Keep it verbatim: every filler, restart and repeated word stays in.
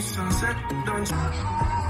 Sunset dance.